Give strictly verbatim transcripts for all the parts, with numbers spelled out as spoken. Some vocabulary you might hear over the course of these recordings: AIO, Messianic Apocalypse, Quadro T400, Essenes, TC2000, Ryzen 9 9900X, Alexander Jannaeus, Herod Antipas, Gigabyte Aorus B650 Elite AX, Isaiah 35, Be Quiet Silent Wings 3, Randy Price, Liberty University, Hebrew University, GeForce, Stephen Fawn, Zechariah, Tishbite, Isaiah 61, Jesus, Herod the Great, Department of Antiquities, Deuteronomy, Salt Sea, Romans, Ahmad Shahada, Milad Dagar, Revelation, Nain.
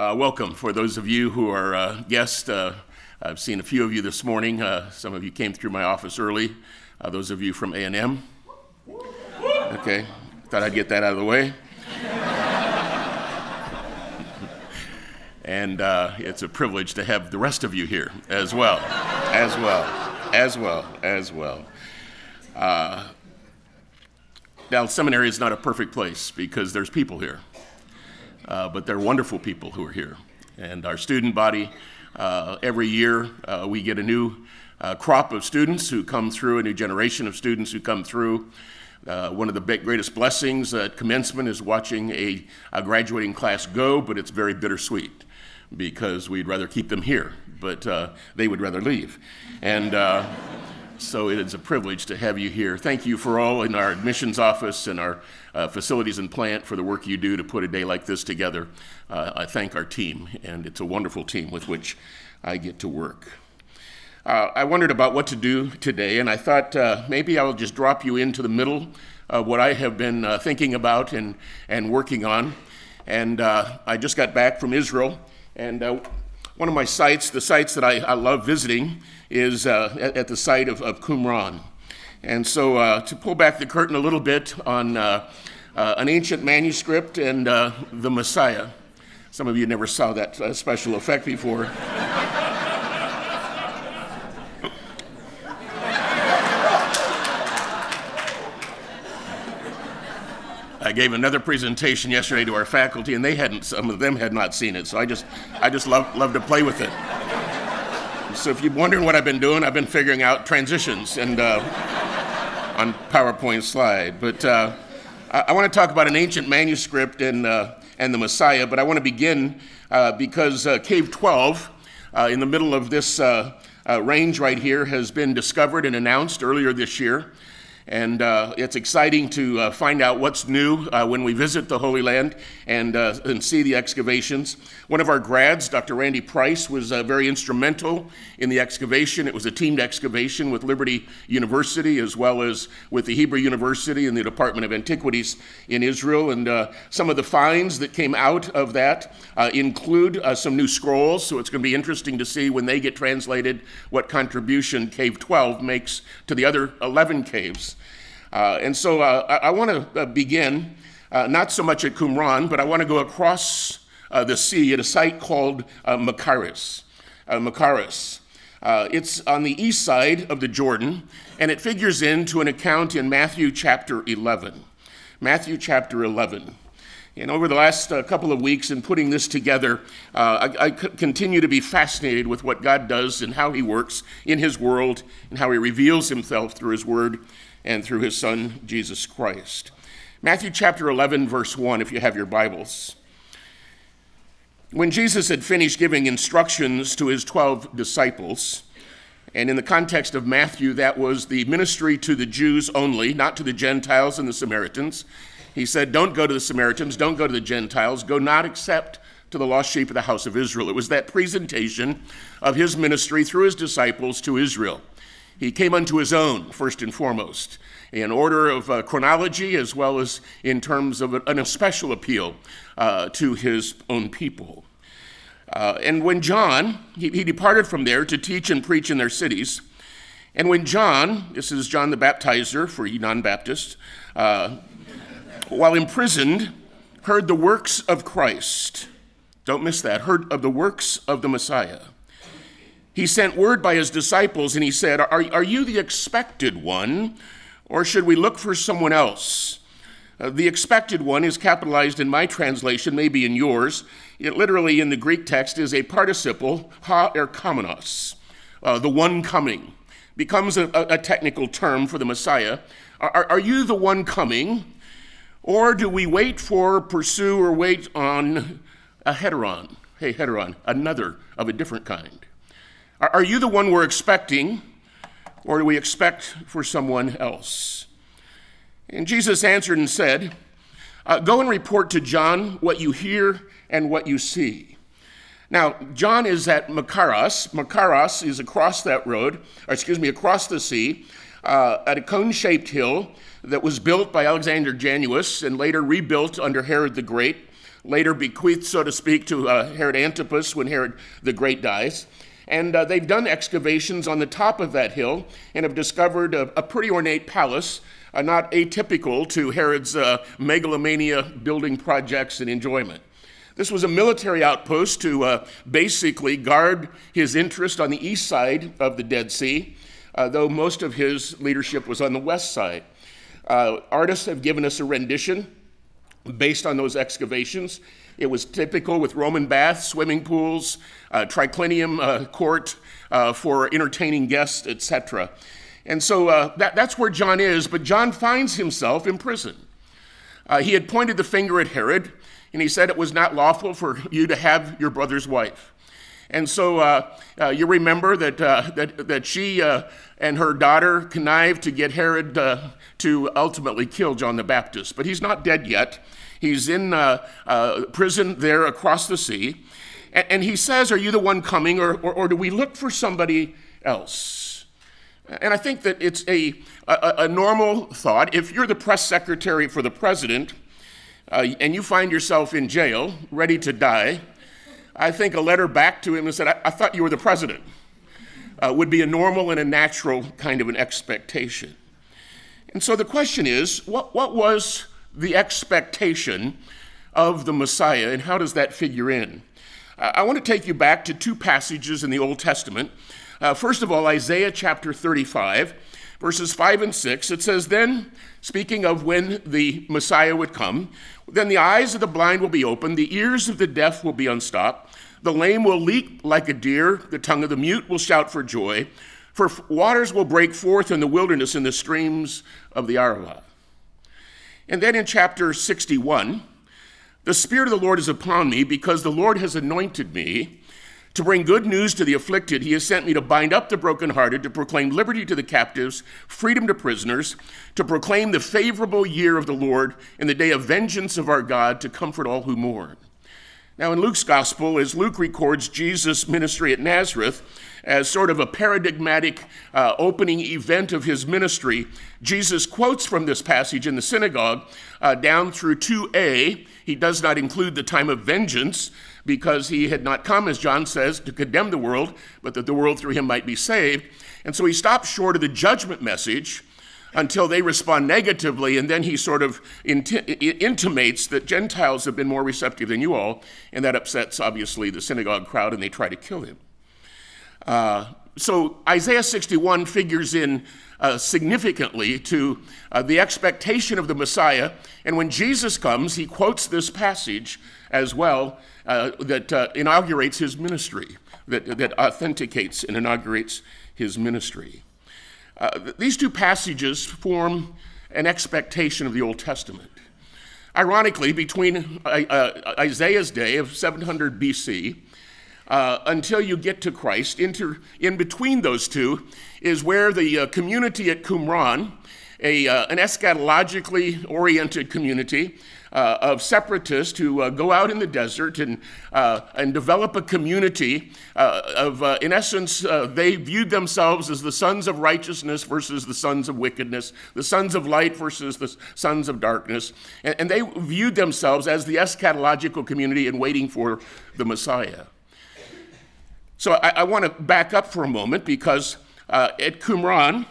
Uh, welcome for those of you who are uh, guests. Uh, I've seen a few of you this morning. Uh, some of you came through my office early. Uh, those of you from A and M. Okay, thought I'd get that out of the way. And uh, it's a privilege to have the rest of you here as well, as well, as well, as well. Uh, now, seminary is not a perfect place because there's people here. Uh, but they're wonderful people who are here. And our student body, uh, every year uh, we get a new uh, crop of students who come through, a new generation of students who come through. Uh, one of the greatest blessings at commencement is watching a, a graduating class go, but it's very bittersweet because we'd rather keep them here, but uh, they would rather leave. And uh, so it is a privilege to have you here. Thank you for all in our admissions office and our uh, facilities and plant for the work you do to put a day like this together. Uh, I thank our team, and it's a wonderful team with which I get to work. Uh, I wondered about what to do today, and I thought uh, maybe I'll just drop you into the middle of what I have been uh, thinking about and, and working on. And uh, I just got back from Israel, and uh, one of my sites, the sites that I, I love visiting, is uh, at, at the site of, of Qumran. And so uh, to pull back the curtain a little bit on uh, uh, an ancient manuscript and uh, the Messiah. Some of you never saw that uh, special effect before. I gave another presentation yesterday to our faculty, and they hadn't, some of them had not seen it, so I just, I just love, love to play with it. So if you're wondering what I've been doing, I've been figuring out transitions and uh, on PowerPoint slide. But uh, I, I want to talk about an ancient manuscript and, uh, and the Messiah, but I want to begin uh, because uh, Cave twelve, uh, in the middle of this uh, uh, range right here, has been discovered and announced earlier this year. And uh, it's exciting to uh, find out what's new uh, when we visit the Holy Land and, uh, and see the excavations. One of our grads, Doctor Randy Price, was uh, very instrumental in the excavation. It was a teamed excavation with Liberty University as well as with the Hebrew University and the Department of Antiquities in Israel. And uh, some of the finds that came out of that uh, include uh, some new scrolls. So it's going to be interesting to see when they get translated what contribution Cave twelve makes to the other eleven caves. Uh, and so uh, I, I want to uh, begin, uh, not so much at Qumran, but I want to go across uh, the sea at a site called uh, Machaerus. Uh, Machaerus. Uh, it's on the east side of the Jordan, and it figures into an account in Matthew chapter eleven. Matthew chapter eleven. And over the last uh, couple of weeks in putting this together, uh, I, I continue to be fascinated with what God does and how he works in his world and how he reveals himself through his word and through his son, Jesus Christ. Matthew chapter eleven, verse one, if you have your Bibles. When Jesus had finished giving instructions to his twelve disciples, and in the context of Matthew, that was the ministry to the Jews only, not to the Gentiles and the Samaritans. He said, don't go to the Samaritans, don't go to the Gentiles, go not except to the lost sheep of the house of Israel. It was that presentation of his ministry through his disciples to Israel. He came unto his own, first and foremost, in order of uh, chronology as well as in terms of an especial appeal uh, to his own people. Uh, and when John, he, he departed from there to teach and preach in their cities. And when John, this is John the Baptizer for you non-Baptists, uh, while imprisoned, heard the works of Christ. Don't miss that, heard of the works of the Messiah. He sent word by his disciples, and he said, are, are you the expected one, or should we look for someone else? Uh, the expected one is capitalized in my translation, maybe in yours. It literally in the Greek text is a participle, ha erkomenos, uh, the one coming. Becomes a, a technical term for the Messiah. Are, are you the one coming, or do we wait for, pursue, or wait on a heteron? Hey, heteron, another of a different kind. Are you the one we're expecting, or do we expect for someone else? And Jesus answered and said, uh, go and report to John what you hear and what you see. Now, John is at Machaerus. Machaerus is across that road, or excuse me, across the sea, uh, at a cone-shaped hill that was built by Alexander Jannaeus and later rebuilt under Herod the Great. later bequeathed, so to speak, to uh, Herod Antipas when Herod the Great dies. And uh, they've done excavations on the top of that hill and have discovered a, a pretty ornate palace, uh, not atypical to Herod's uh, megalomania building projects and enjoyment. This was a military outpost to uh, basically guard his interest on the east side of the Dead Sea, uh, though most of his leadership was on the west side. Uh, artists have given us a rendition based on those excavations. It was typical with Roman baths, swimming pools, uh, triclinium uh, court uh, for entertaining guests, et cetera. And so uh, that, that's where John is, but John finds himself in prison. Uh, he had pointed the finger at Herod, and he said it was not lawful for you to have your brother's wife. And so uh, uh, you remember that, uh, that, that she uh, and her daughter connived to get Herod uh, to ultimately kill John the Baptist. But he's not dead yet. He's in uh, uh, prison there across the sea. A and he says, are you the one coming, or, or, or do we look for somebody else? And I think that it's a, a, a normal thought. If you're the press secretary for the president uh, and you find yourself in jail, ready to die, I think a letter back to him and said, I, I thought you were the president, uh, would be a normal and a natural kind of an expectation. And so the question is, what, what was the expectation of the Messiah, and how does that figure in? Uh, I want to take you back to two passages in the Old Testament. Uh, first of all, Isaiah chapter thirty-five, verses five and six, it says, then, speaking of when the Messiah would come, then the eyes of the blind will be opened, the ears of the deaf will be unstopped, the lame will leap like a deer, the tongue of the mute will shout for joy, for waters will break forth in the wilderness and the streams of the Arabah. And then in chapter sixty-one, the Spirit of the Lord is upon me, because the Lord has anointed me to bring good news to the afflicted. He has sent me to bind up the brokenhearted, to proclaim liberty to the captives, freedom to prisoners, to proclaim the favorable year of the Lord and the day of vengeance of our God, to comfort all who mourn. Now in Luke's gospel, as Luke records Jesus' ministry at Nazareth as sort of a paradigmatic uh, opening event of his ministry, Jesus quotes from this passage in the synagogue uh, down through two A. He does not include the time of vengeance, because he had not come, as John says, to condemn the world, but that the world through him might be saved. And so he stops short of the judgment message until they respond negatively, and then he sort of int intimates that Gentiles have been more receptive than you all, and that upsets, obviously, the synagogue crowd, and they try to kill him. Uh, so Isaiah sixty-one figures in uh, significantly to uh, the expectation of the Messiah, and when Jesus comes, he quotes this passage as well, uh, that uh, inaugurates his ministry, that, that authenticates and inaugurates his ministry. Uh, these two passages form an expectation of the Old Testament. Ironically, between uh, uh, Isaiah's day of seven hundred B C uh, until you get to Christ, inter in between those two is where the uh, community at Qumran, a, uh, an eschatologically oriented community, Uh, of separatists who uh, go out in the desert and, uh, and develop a community uh, of, uh, in essence, uh, they viewed themselves as the sons of righteousness versus the sons of wickedness, the sons of light versus the sons of darkness. And, and they viewed themselves as the eschatological community in waiting for the Messiah. So I, I want to back up for a moment, because uh, at Qumran,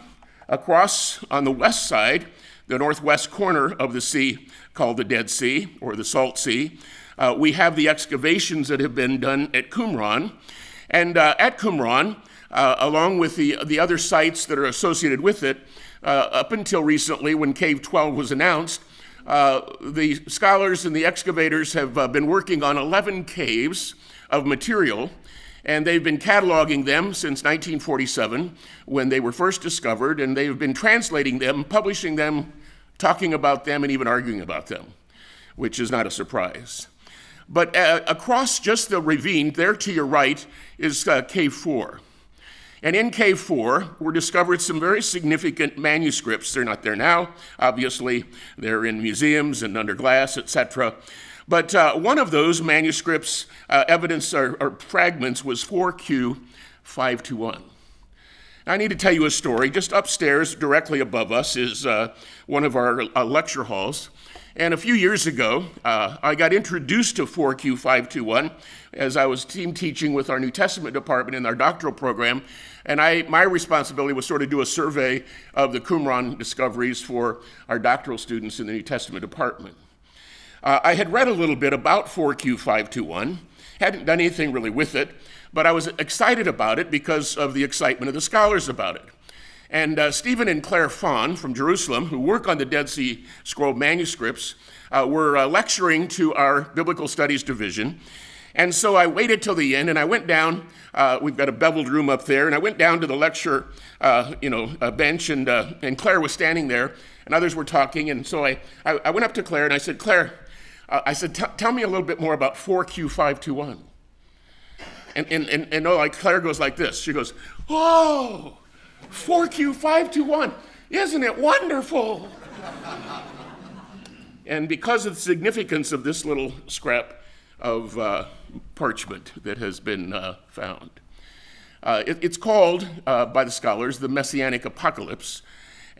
across on the west side, the northwest corner of the sea called the Dead Sea or the Salt Sea, uh, we have the excavations that have been done at Qumran. And uh, at Qumran, uh, along with the, the other sites that are associated with it, uh, up until recently when Cave twelve was announced, uh, the scholars and the excavators have uh, been working on eleven caves of material, and they've been cataloging them since nineteen forty-seven when they were first discovered, and they've been translating them, publishing them, talking about them, and even arguing about them, which is not a surprise. But uh, across just the ravine, there to your right, is uh, Cave four. And in Cave four were discovered some very significant manuscripts. They're not there now, obviously. They're in museums and under glass, et cetera. But uh, one of those manuscripts, uh, evidence or, or fragments, was four Q five twenty-one. I need to tell you a story. Just upstairs, directly above us, is uh, one of our uh, lecture halls. And a few years ago, uh, I got introduced to four Q five two one as I was team teaching with our New Testament department in our doctoral program. And I, my responsibility was sort of do a survey of the Qumran discoveries for our doctoral students in the New Testament department. Uh, I had read a little bit about four Q five two one, hadn't done anything really with it, but I was excited about it because of the excitement of the scholars about it. And uh, Stephen and Claire Fawn from Jerusalem, who work on the Dead Sea Scroll manuscripts, uh, were uh, lecturing to our Biblical Studies division. And so I waited till the end, and I went down. Uh, we've got a beveled room up there, and I went down to the lecture, uh, you know, uh, bench, and uh, and Claire was standing there, and others were talking. And so I I, I went up to Claire, and I said, Claire, uh, I said, tell me a little bit more about four Q five two one. And and and, and oh, like Claire goes like this. She goes, oh. four Q five two one, isn't it wonderful? And because of the significance of this little scrap of uh, parchment that has been uh, found, uh, it, it's called uh, by the scholars the Messianic Apocalypse,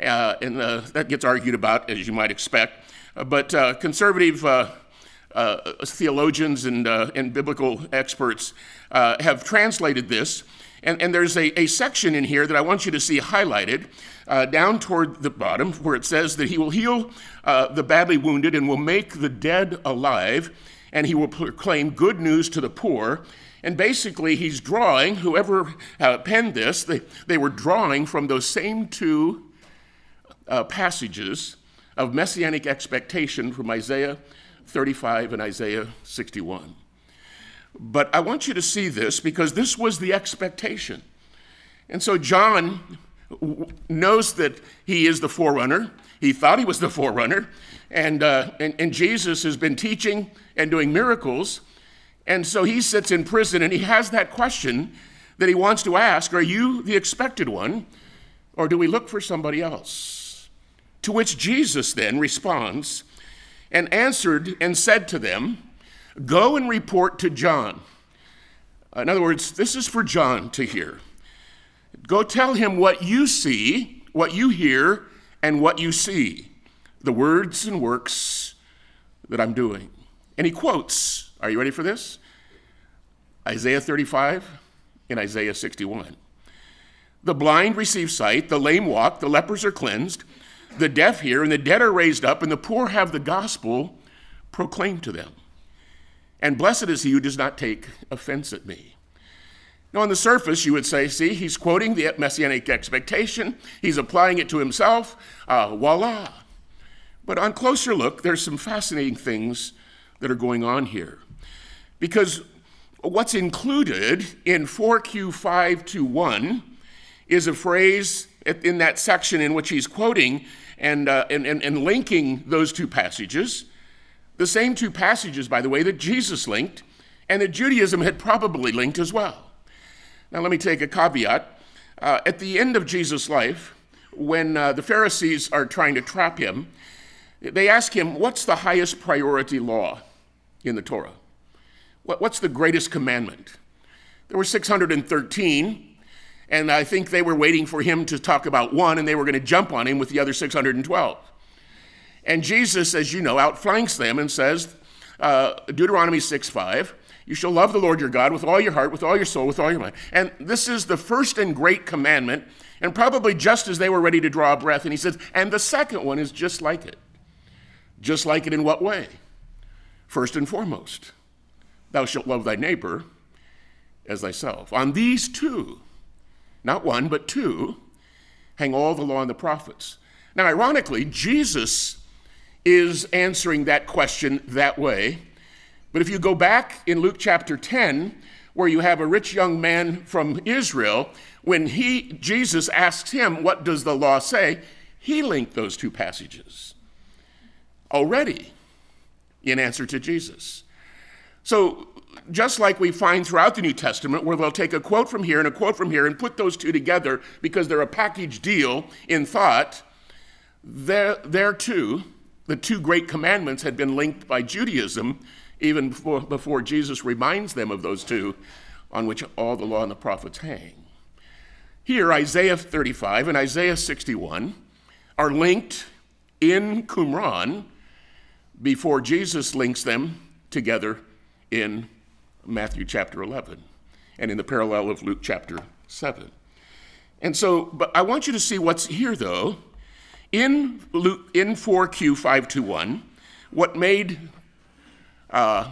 uh, and uh, that gets argued about, as you might expect. Uh, but uh, conservative uh, uh, theologians and uh, and biblical experts uh, have translated this. And, and there's a, a section in here that I want you to see highlighted uh, down toward the bottom where it says that he will heal uh, the badly wounded and will make the dead alive, and he will proclaim good news to the poor. And basically he's drawing, whoever uh, penned this, they, they were drawing from those same two uh, passages of messianic expectation from Isaiah thirty-five and Isaiah sixty-one. But I want you to see this because this was the expectation. And so John knows that he is the forerunner. He thought he was the forerunner. And, uh, and, and Jesus has been teaching and doing miracles. And so he sits in prison and he has that question that he wants to ask, are you the expected one, or do we look for somebody else? To which Jesus then responds and answered and said to them, go and report to John. In other words, this is for John to hear. Go tell him what you see, what you hear, and what you see, the words and works that I'm doing. And he quotes, are you ready for this? Isaiah thirty-five and Isaiah sixty-one. The blind receive sight, the lame walk, the lepers are cleansed, the deaf hear, and the dead are raised up, and the poor have the gospel proclaimed to them. And blessed is he who does not take offense at me. Now, on the surface, you would say, see, he's quoting the messianic expectation. He's applying it to himself. Uh, voila. But on closer look, there's some fascinating things that are going on here. Because what's included in four Q five two one is a phrase in that section in which he's quoting and, uh, and, and, and linking those two passages. The same two passages, by the way, that Jesus linked and that Judaism had probably linked as well. Now, let me take a caveat. Uh, at the end of Jesus' life, when uh, the Pharisees are trying to trap him, they ask him, what's the highest priority law in the Torah? What, what's the greatest commandment? There were six hundred thirteen, and I think they were waiting for him to talk about one, and they were going to jump on him with the other six hundred twelve. And Jesus, as you know, outflanks them and says, uh, Deuteronomy six five, you shall love the Lord your God with all your heart, with all your soul, with all your mind. And this is the first and great commandment, and probably just as they were ready to draw a breath. And he says, and the second one is just like it. Just like it in what way? First and foremost, thou shalt love thy neighbor as thyself. On these two, not one, but two, hang all the law and the prophets. Now, ironically, Jesus is answering that question that way. But if you go back in Luke chapter ten, where you have a rich young man from Israel, when he, Jesus asks him, what does the law say? He linked those two passages already in answer to Jesus. So just like we find throughout the New Testament, where they'll take a quote from here and a quote from here and put those two together because they're a package deal in thought, there, there too, the two great commandments had been linked by Judaism even before, before Jesus reminds them of those two on which all the law and the prophets hang. Here, Isaiah thirty-five and Isaiah sixty-one are linked in Qumran before Jesus links them together in Matthew chapter eleven and in the parallel of Luke chapter seven. And so, but I want you to see what's here though. In Luke, in four Q five twenty-one, what made uh,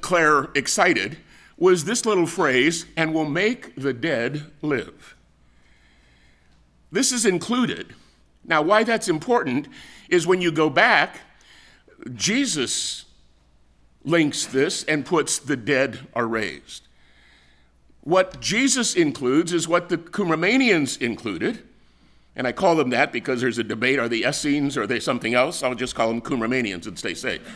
Claire excited was this little phrase, and will make the dead live. This is included. Now, why that's important is when you go back, Jesus links this and puts the dead are raised. What Jesus includes is what the Qumranians included, and I call them that because there's a debate, are they Essenes, or are they something else? I'll just call them Qumranians and stay safe.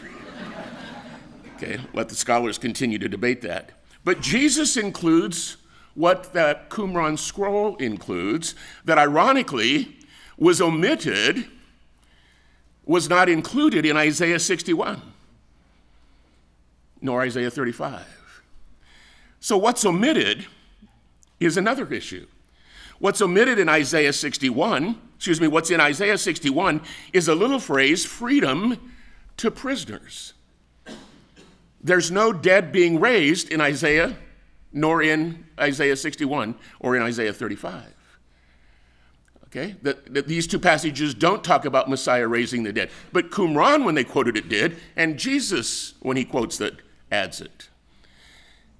Okay, let the scholars continue to debate that. But Jesus includes what that Qumran scroll includes, that ironically was omitted, was not included in Isaiah sixty-one, nor Isaiah thirty-five. So what's omitted is another issue. What's omitted in Isaiah sixty-one, excuse me, what's in Isaiah sixty-one is a little phrase, freedom to prisoners. There's no dead being raised in Isaiah, nor in Isaiah sixty-one, or in Isaiah thirty-five. Okay? That, that these two passages don't talk about Messiah raising the dead. But Qumran, when they quoted it, did, and Jesus, when he quotes it, adds it.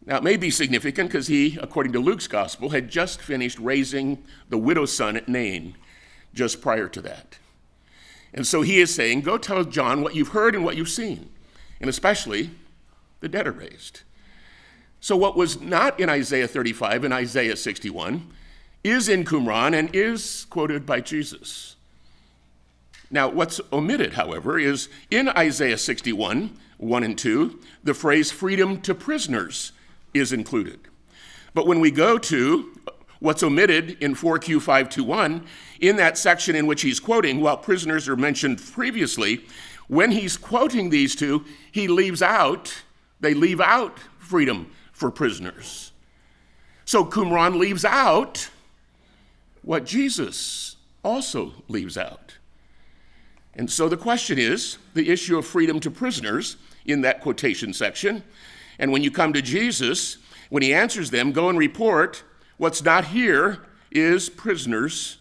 Now, it may be significant because he, according to Luke's gospel, had just finished raising the widow's son at Nain just prior to that. And so he is saying, go tell John what you've heard and what you've seen, and especially the dead are raised. So what was not in Isaiah thirty-five and Isaiah sixty-one is in Qumran and is quoted by Jesus. Now, what's omitted, however, is in Isaiah sixty-one, one and two, the phrase freedom to prisoners is included. But when we go to what's omitted in four Q five twenty-one, in that section in which he's quoting, while prisoners are mentioned previously, when he's quoting these two, he leaves out, they leave out freedom for prisoners. So Qumran leaves out what Jesus also leaves out. And so the question is, the issue of freedom to prisoners in that quotation section, and when you come to Jesus, when he answers them, go and report, what's not here is prisoners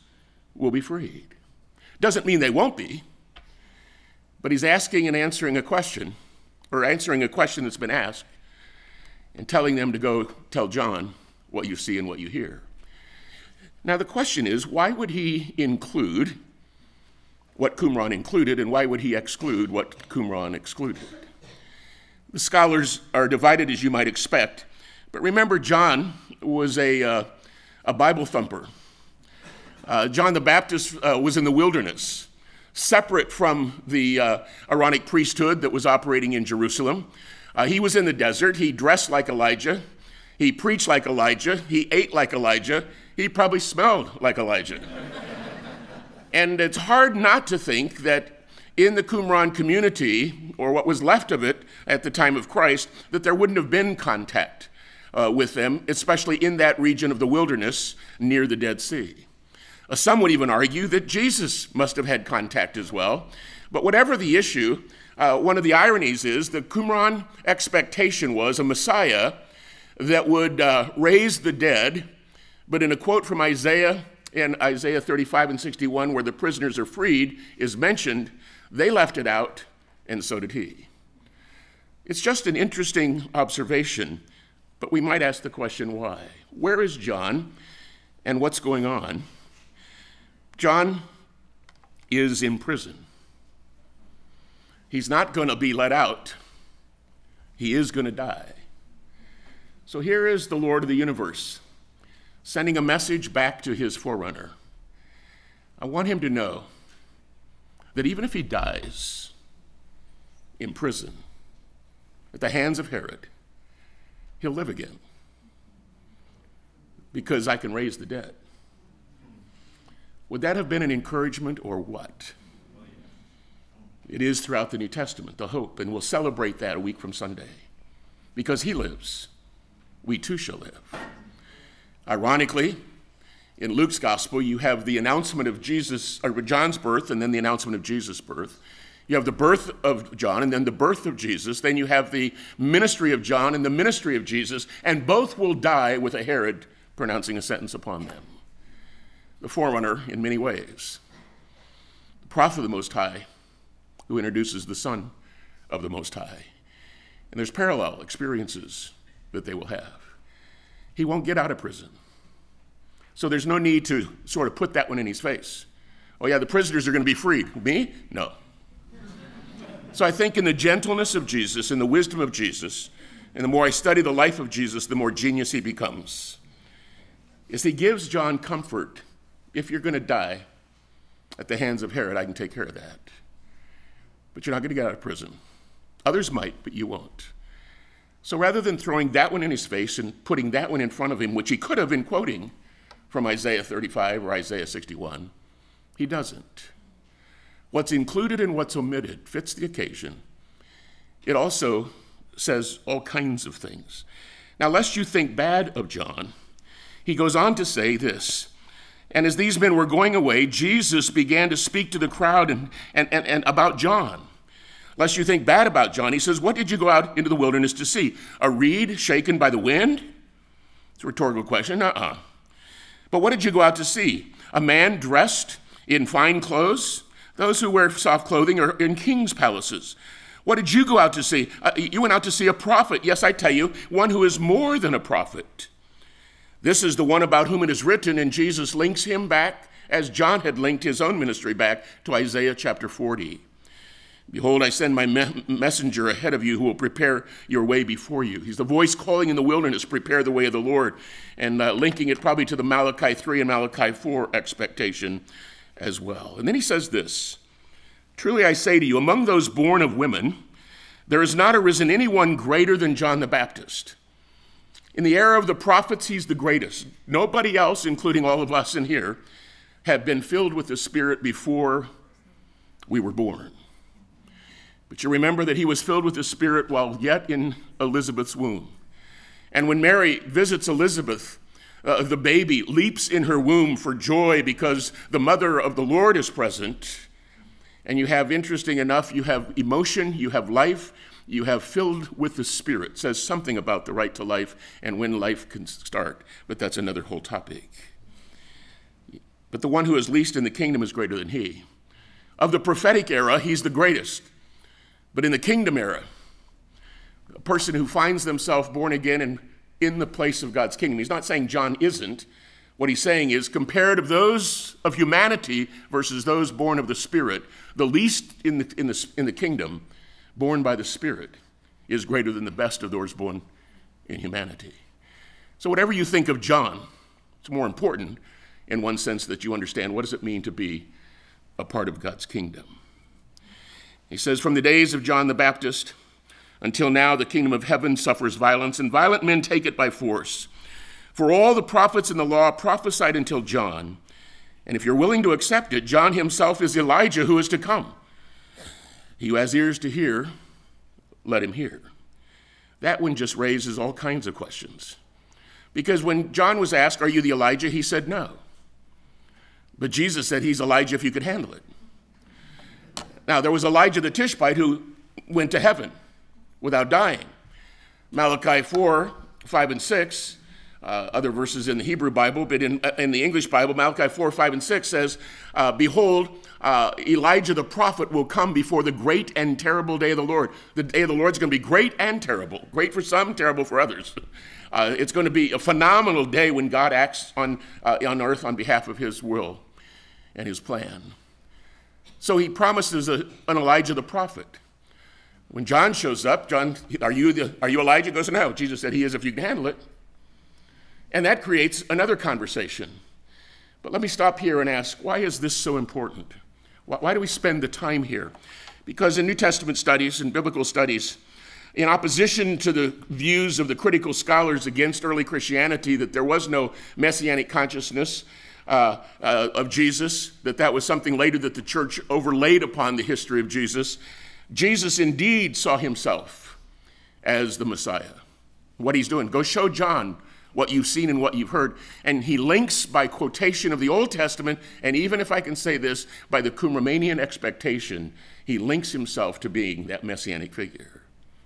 will be freed. Doesn't mean they won't be, but he's asking and answering a question, or answering a question that's been asked, and telling them to go tell John what you see and what you hear. Now the question is, why would he include what Qumran included, and why would he exclude what Qumran excluded? The scholars are divided, as you might expect, but remember John was a, uh, a Bible thumper. Uh, John the Baptist uh, was in the wilderness, separate from the uh, Aaronic priesthood that was operating in Jerusalem. Uh, he was in the desert, he dressed like Elijah, he preached like Elijah, he ate like Elijah, he probably smelled like Elijah. And it's hard not to think that in the Qumran community, or what was left of it at the time of Christ, that there wouldn't have been contact uh, with them, especially in that region of the wilderness near the Dead Sea. Uh, some would even argue that Jesus must have had contact as well. But whatever the issue, uh, one of the ironies is the Qumran expectation was a Messiah that would uh, raise the dead, but in a quote from Isaiah, in Isaiah thirty-five and sixty-one, where the prisoners are freed, is mentioned, they left it out, and so did he. It's just an interesting observation, but we might ask the question, why? Where is John, and what's going on? John is in prison. He's not going to be let out. He is going to die. So here is the Lord of the universe, sending a message back to his forerunner. I want him to know that even if he dies in prison at the hands of Herod, he'll live again, because I can raise the dead. Would that have been an encouragement or what? It is throughout the New Testament, the hope, and we'll celebrate that a week from Sunday. Because he lives, we too shall live. Ironically, in Luke's gospel, you have the announcement of Jesus, or John's birth, and then the announcement of Jesus' birth. You have the birth of John and then the birth of Jesus. Then you have the ministry of John and the ministry of Jesus, and both will die with a Herod pronouncing a sentence upon them. The forerunner in many ways. The prophet of the Most High who introduces the Son of the Most High. And there's parallel experiences that they will have. He won't get out of prison. So there's no need to sort of put that one in his face. Oh yeah, the prisoners are going to be freed. Me? No. So I think in the gentleness of Jesus, in the wisdom of Jesus, and the more I study the life of Jesus, the more genius he becomes, is he gives John comfort. If you're going to die at the hands of Herod, I can take care of that. But you're not going to get out of prison. Others might, but you won't. So rather than throwing that one in his face and putting that one in front of him, which he could have in quoting from Isaiah thirty-five or Isaiah sixty-one, he doesn't. What's included and what's omitted fits the occasion. It also says all kinds of things. Now, lest you think bad of John, he goes on to say this, and as these men were going away, Jesus began to speak to the crowd and, and, and, and about John. Lest you think bad about John, he says, what did you go out into the wilderness to see? A reed shaken by the wind? It's a rhetorical question, uh-uh. But what did you go out to see? A man dressed in fine clothes? Those who wear soft clothing are in king's palaces. What did you go out to see? Uh, you went out to see a prophet. Yes, I tell you, one who is more than a prophet. This is the one about whom it is written, and Jesus links him back, as John had linked his own ministry back, to Isaiah chapter forty. Behold, I send my me messenger ahead of you who will prepare your way before you. He's the voice calling in the wilderness, prepare the way of the Lord, and uh, linking it probably to the Malachi three and Malachi four expectation as well. And then he says this, truly I say to you, among those born of women, there has not arisen anyone greater than John the Baptist. In the era of the prophets, he's the greatest. Nobody else, including all of us in here, have been filled with the Spirit before we were born. But you remember that he was filled with the Spirit while yet in Elizabeth's womb. And when Mary visits Elizabeth, uh, the baby leaps in her womb for joy because the mother of the Lord is present. And you have, interesting enough, you have emotion, you have life, you have filled with the Spirit. It says something about the right to life and when life can start, but that's another whole topic. But the one who is least in the kingdom is greater than he. Of the prophetic era, he's the greatest. But in the kingdom era, a person who finds themselves born again and in the place of God's kingdom. He's not saying John isn't. What he's saying is, compared to those of humanity versus those born of the Spirit, the least in the, in the, in the kingdom, born by the Spirit, is greater than the best of those born in humanity. So whatever you think of John, it's more important in one sense that you understand what does it mean to be a part of God's kingdom. He says, from the days of John the Baptist until now, the kingdom of heaven suffers violence, and violent men take it by force. For all the prophets in the law prophesied until John. And if you're willing to accept it, John himself is Elijah who is to come. He who has ears to hear, let him hear. That one just raises all kinds of questions. Because when John was asked, are you the Elijah? He said no. But Jesus said he's Elijah if you could handle it. Now, there was Elijah the Tishbite who went to heaven without dying. Malachi four, five and six, uh, other verses in the Hebrew Bible, but in, in the English Bible, Malachi four, five and six says, uh, behold, uh, Elijah the prophet will come before the great and terrible day of the Lord. The day of the Lord is going to be great and terrible. Great for some, terrible for others. Uh, it's going to be a phenomenal day when God acts on, uh, on earth on behalf of his will and his plan. So he promises a, an Elijah the prophet. When John shows up, John, are you, the, are you Elijah? He goes, no. Jesus said he is if you can handle it. And that creates another conversation. But let me stop here and ask, why is this so important? Why, why do we spend the time here? Because in New Testament studies and biblical studies, in opposition to the views of the critical scholars against early Christianity that there was no messianic consciousness, Uh, uh, of Jesus, that that was something later that the church overlaid upon the history of Jesus. Jesus indeed saw himself as the Messiah. What he's doing, go show John what you've seen and what you've heard. And he links by quotation of the Old Testament, and even if I can say this, by the Qumranian expectation, he links himself to being that messianic figure.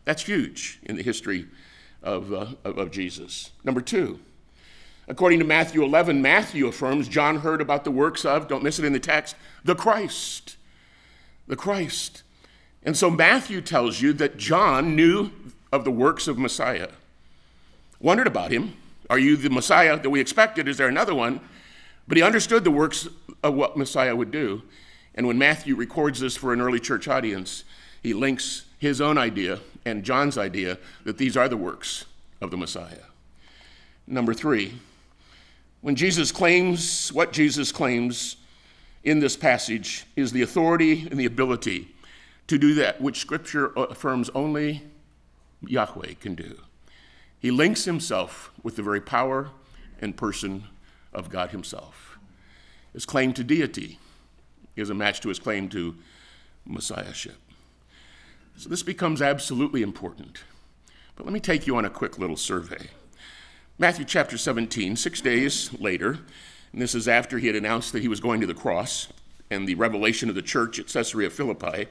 That's huge in the history of, uh, of, of Jesus. Number two, according to Matthew eleven, Matthew affirms John heard about the works of, don't miss it in the text, the Christ, the Christ. And so Matthew tells you that John knew of the works of Messiah, wondered about him. Are you the Messiah that we expected? Is there another one? But he understood the works of what Messiah would do. And when Matthew records this for an early church audience, he links his own idea and John's idea that these are the works of the Messiah. Number three, when Jesus claims what Jesus claims in this passage is the authority and the ability to do that which Scripture affirms only Yahweh can do. He links himself with the very power and person of God himself. His claim to deity is a match to his claim to messiahship. So this becomes absolutely important. But let me take you on a quick little survey. Matthew chapter seventeen, six days later, and this is after he had announced that he was going to the cross and the revelation of the church at Caesarea Philippi,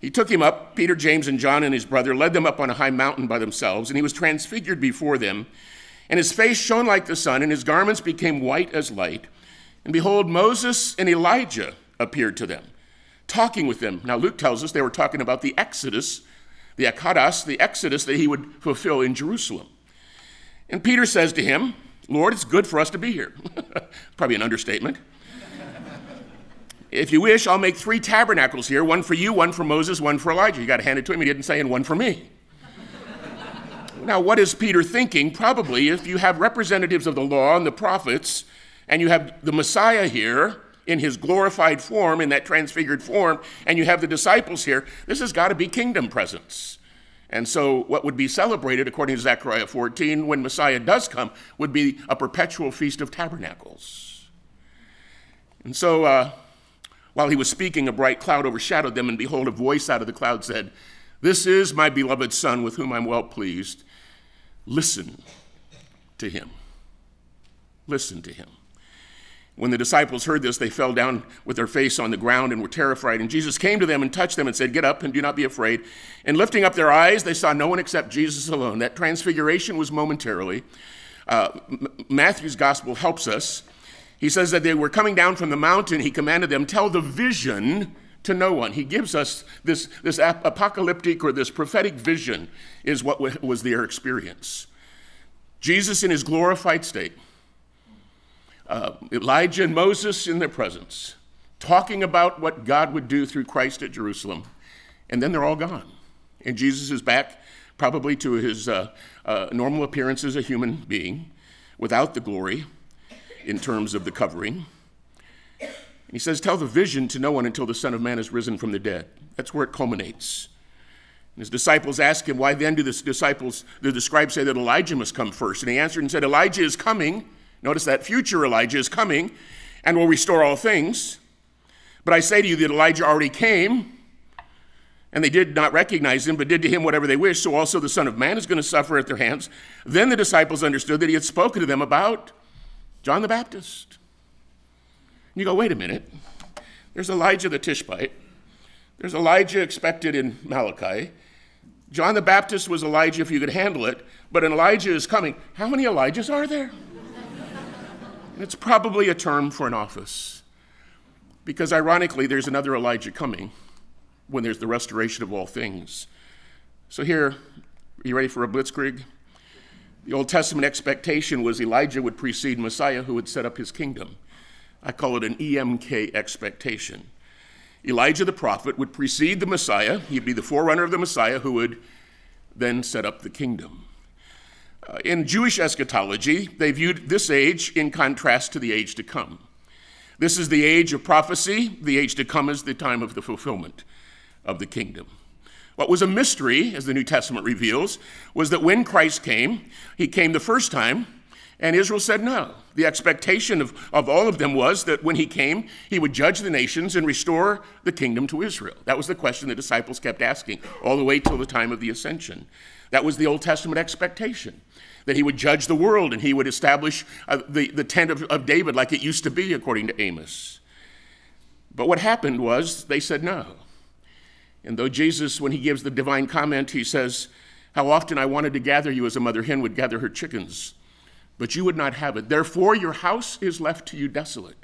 he took him up, Peter, James, and John, and his brother, led them up on a high mountain by themselves, and he was transfigured before them. And his face shone like the sun, and his garments became white as light. And behold, Moses and Elijah appeared to them, talking with them. Now Luke tells us they were talking about the exodus, the akados, the exodus that he would fulfill in Jerusalem. And Peter says to him, Lord, it's good for us to be here. Probably an understatement. If you wish, I'll make three tabernacles here, one for you, one for Moses, one for Elijah. You got to hand it to him. He didn't say, and one for me. Now, what is Peter thinking? Probably if you have representatives of the law and the prophets, and you have the Messiah here in his glorified form, in that transfigured form, and you have the disciples here, this has got to be kingdom presence. And so what would be celebrated, according to Zechariah fourteen, when Messiah does come, would be a perpetual feast of tabernacles. And so... Uh, While he was speaking, a bright cloud overshadowed them, and behold, a voice out of the cloud said, "This is my beloved Son, with whom I'm well pleased. Listen to him." Listen to him. When the disciples heard this, they fell down with their face on the ground and were terrified. And Jesus came to them and touched them and said, "Get up and do not be afraid." And lifting up their eyes, they saw no one except Jesus alone. That transfiguration was momentarily. Uh, Matthew's gospel helps us. He says that they were coming down from the mountain. He commanded them, tell the vision to no one. He gives us this, this ap apocalyptic or this prophetic vision is what w was their experience. Jesus in his glorified state, uh, Elijah and Moses in their presence, talking about what God would do through Christ at Jerusalem. And then they're all gone. And Jesus is back probably to his uh, uh, normal appearance as a human being without the glory in terms of the covering. And he says, tell the vision to no one until the Son of Man is risen from the dead. That's where it culminates. And his disciples ask him, why then do the disciples, do the scribes say that Elijah must come first? And he answered and said, Elijah is coming. Notice that future Elijah is coming and will restore all things. But I say to you that Elijah already came, and they did not recognize him, but did to him whatever they wished. So also the Son of Man is going to suffer at their hands. Then the disciples understood that he had spoken to them about John the Baptist. And you go, wait a minute. There's Elijah the Tishbite. There's Elijah expected in Malachi. John the Baptist was Elijah if you could handle it, but an Elijah is coming. How many Elijahs are there? And it's probably a term for an office, because ironically, there's another Elijah coming when there's the restoration of all things. So here, you ready for a blitzkrieg? The Old Testament expectation was Elijah would precede Messiah who would set up his kingdom. I call it an E M K expectation. Elijah the prophet would precede the Messiah. He'd be the forerunner of the Messiah who would then set up the kingdom. Uh, in Jewish eschatology, they viewed this age in contrast to the age to come. This is the age of prophecy. The age to come is the time of the fulfillment of the kingdom. What was a mystery, as the New Testament reveals, was that when Christ came, he came the first time, and Israel said no. The expectation of, of all of them was that when he came, he would judge the nations and restore the kingdom to Israel. That was the question the disciples kept asking all the way till the time of the ascension. That was the Old Testament expectation. that he would judge the world and he would establish uh, the, the tent of, of David like it used to be, according to Amos. But what happened was they said no. And though Jesus, when he gives the divine comment, he says, "How often I wanted to gather you as a mother hen would gather her chickens, but you would not have it. Therefore, your house is left to you desolate.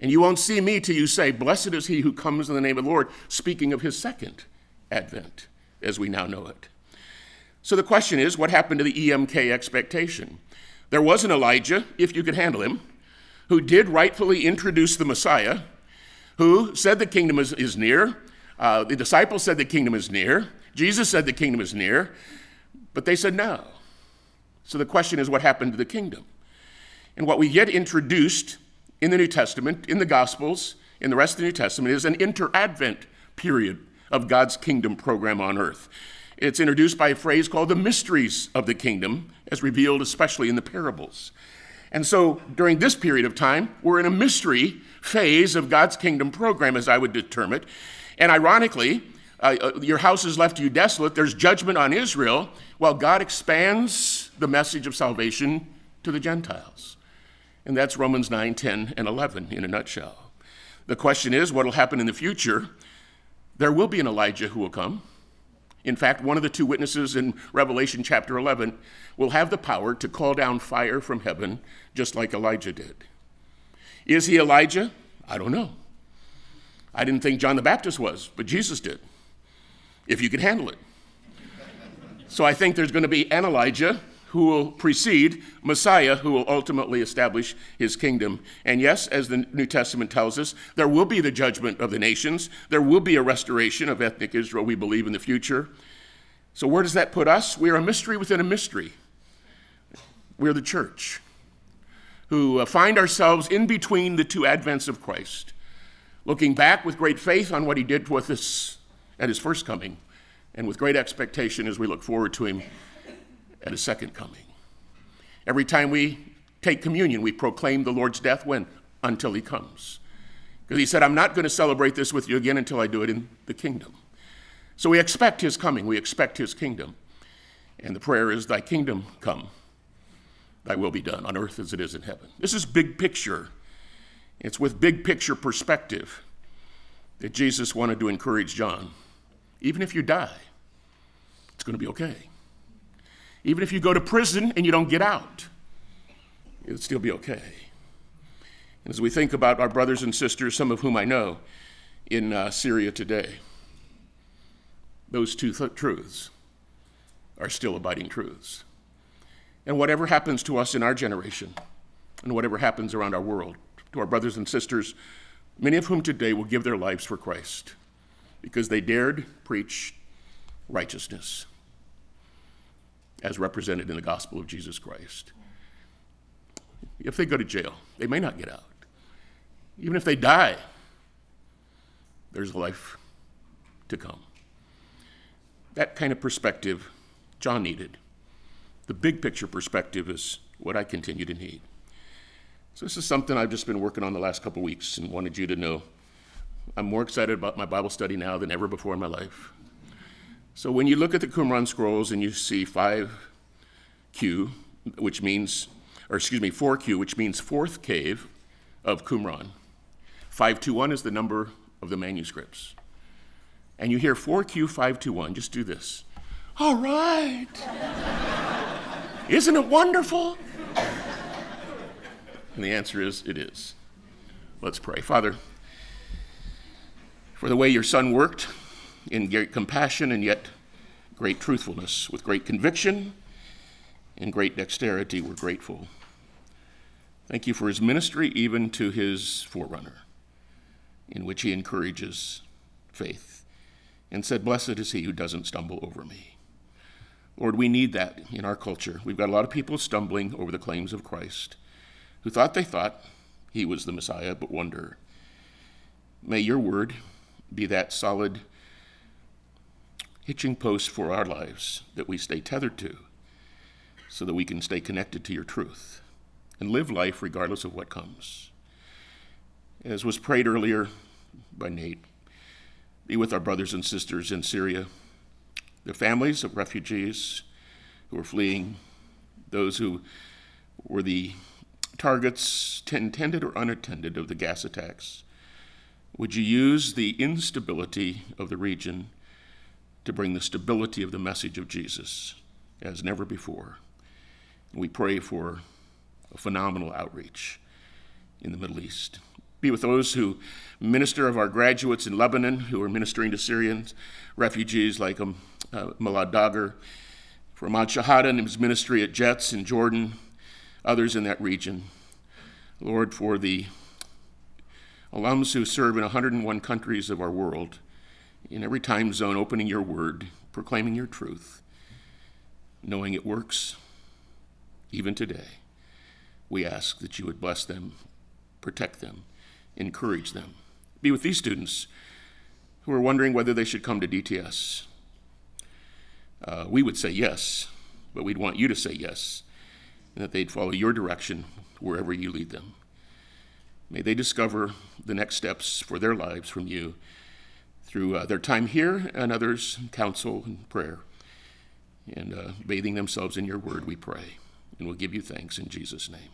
And you won't see me till you say, blessed is he who comes in the name of the Lord," speaking of his second advent, as we now know it. So the question is, what happened to the E M K expectation? There was an Elijah, if you could handle him, who did rightfully introduce the Messiah, who said the kingdom is, is near. Uh, the disciples said the kingdom is near. Jesus said the kingdom is near, but they said no. So the question is, what happened to the kingdom? And what we get introduced in the New Testament, in the Gospels, in the rest of the New Testament, is an inter-advent period of God's kingdom program on earth. It's introduced by a phrase called the mysteries of the kingdom, as revealed especially in the parables. And so during this period of time, we're in a mystery phase of God's kingdom program, as I would term it. And ironically, uh, your house is left to you desolate. There's judgment on Israel, while God expands the message of salvation to the Gentiles. And that's Romans nine, ten, and eleven in a nutshell. The question is, what will happen in the future? There will be an Elijah who will come. In fact, one of the two witnesses in Revelation chapter eleven will have the power to call down fire from heaven, just like Elijah did. Is he Elijah? I don't know. I didn't think John the Baptist was, but Jesus did, if you could handle it. So I think there's going to be an Elijah who will precede Messiah, who will ultimately establish his kingdom. And yes, as the New Testament tells us, there will be the judgment of the nations. There will be a restoration of ethnic Israel, we believe, in the future. So where does that put us? We are a mystery within a mystery. We're the church, who find ourselves in between the two advents of Christ, looking back with great faith on what he did with us at his first coming, and with great expectation as we look forward to him at his second coming. Every time we take communion, we proclaim the Lord's death when? Until he comes. Because he said, I'm not going to celebrate this with you again until I do it in the kingdom. So we expect his coming. We expect his kingdom. And the prayer is, thy kingdom come, thy will be done on earth as it is in heaven. This is big picture. It's with big picture perspective that Jesus wanted to encourage John. Even if you die, it's going to be okay. Even if you go to prison and you don't get out, it'll still be okay. And as we think about our brothers and sisters, some of whom I know, in uh, Syria today, those two th truths are still abiding truths. And whatever happens to us in our generation, and whatever happens around our world, to our brothers and sisters, many of whom today will give their lives for Christ because they dared preach righteousness as represented in the gospel of Jesus Christ. If they go to jail, they may not get out. Even if they die, there's life to come. That kind of perspective John needed. The big picture perspective is what I continue to need. So this is something I've just been working on the last couple weeks and wanted you to know. I'm more excited about my Bible study now than ever before in my life. So when you look at the Qumran scrolls and you see five Q, which means, or excuse me, four Q, which means fourth cave of Qumran. five two one is the number of the manuscripts. And you hear four Q five two one, just do this. All right. Isn't it wonderful? And the answer is, it is. Let's pray. Father, for the way your son worked, in great compassion and yet great truthfulness, with great conviction and great dexterity, we're grateful. Thank you for his ministry, even to his forerunner, in which he encourages faith and said, blessed is he who doesn't stumble over me. Lord, we need that in our culture. We've got a lot of people stumbling over the claims of Christ who thought they thought he was the Messiah, but wonder. May your word be that solid hitching posts for our lives that we stay tethered to so that we can stay connected to your truth and live life regardless of what comes. As was prayed earlier by Nate, be with our brothers and sisters in Syria, the families of refugees who are fleeing those who were the targets, intended or unintended, of the gas attacks? Would you use the instability of the region to bring the stability of the message of Jesus as never before? We pray for a phenomenal outreach in the Middle East. Be with those who minister, of our graduates in Lebanon who are ministering to Syrian refugees like um, uh, Milad Dagar, for Ahmad Shahada and his ministry at Jets in Jordan, others in that region. Lord, for the alums who serve in one hundred and one countries of our world, in every time zone, opening your word, proclaiming your truth, knowing it works even today. We ask that you would bless them, protect them, encourage them. Be with these students who are wondering whether they should come to D T S. Uh, we would say yes, but we'd want you to say yes, and that they'd follow your direction wherever you lead them. May they discover the next steps for their lives from you through uh, their time here and others, counsel and prayer, and uh, bathing themselves in your word, we pray. And we'll give you thanks in Jesus' name.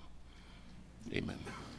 Amen.